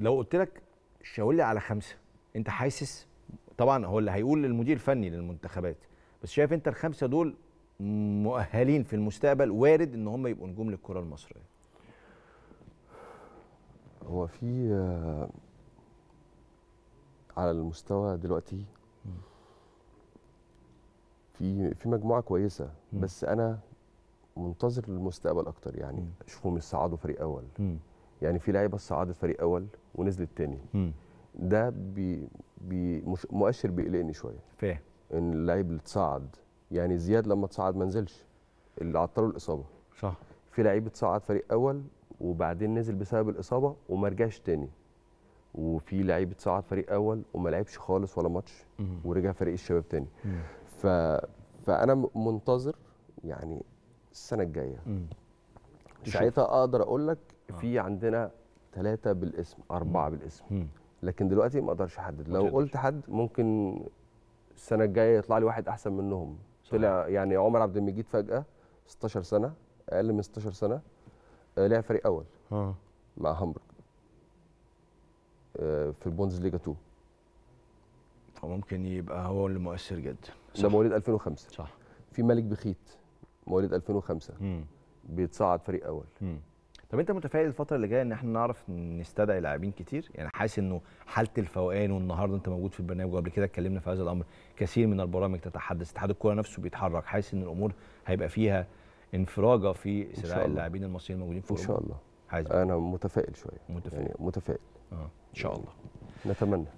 لو قلت لك شاور لي على 5، انت حاسس؟ طبعا هو اللي هيقول للمدير الفني للمنتخبات، بس شايف انت ال5 دول مؤهلين في المستقبل، وارد ان هم يبقوا نجوم للكره المصريه. هو في على المستوى دلوقتي في مجموعه كويسه، بس انا منتظر للمستقبل اكتر. يعني اشوفهم الصعادوا فريق اول، يعني في لعيبه صعدت فريق اول ونزلت تاني، ده مؤشر بيقلقني شويه. فاهم ان اللعيب اللي اتصعد، يعني زياد لما اتصعد ما نزلش، اللي عطله الاصابه. صح، في لعيب اتصعد فريق اول وبعدين نزل بسبب الاصابه وما رجعش تاني، وفي لعيب اتصعد فريق اول وما لعبش خالص ولا ماتش ورجع فريق الشباب تاني. فانا منتظر يعني السنه الجايه ساعتها اقدر اقول لك في عندنا 3 بالاسم، 4 بالاسم، لكن دلوقتي ما اقدرش احدد. لو قلت حد ممكن السنه الجايه يطلع لي واحد احسن منهم. طلع يعني عمر عبد المجيد فجاه 16 سنه، اقل من 16 سنه، لعب فريق اول مع هامبورغ في البوندز ليجا 2، ممكن يبقى هو اللي مؤثر جدا. ده مواليد 2005. صح. في ملك بخيت مواليد 2005 بيتصعد فريق اول. طب انت متفائل الفتره اللي جايه ان احنا نعرف نستدعي لاعبين كتير؟ يعني حاسس انه حاله الفوقان، والنهارده انت موجود في البرنامج وقبل كده اتكلمنا في هذا الامر، كثير من البرامج تتحدث، اتحاد الكوره نفسه بيتحرك، حاسس ان الامور هيبقى فيها انفراجه في استدعاء اللاعبين المصريين الموجودين في اوروبا؟ ان شاء الله. انا متفائل شويه. متفائل يعني متفائل. ان شاء الله، نتمنى.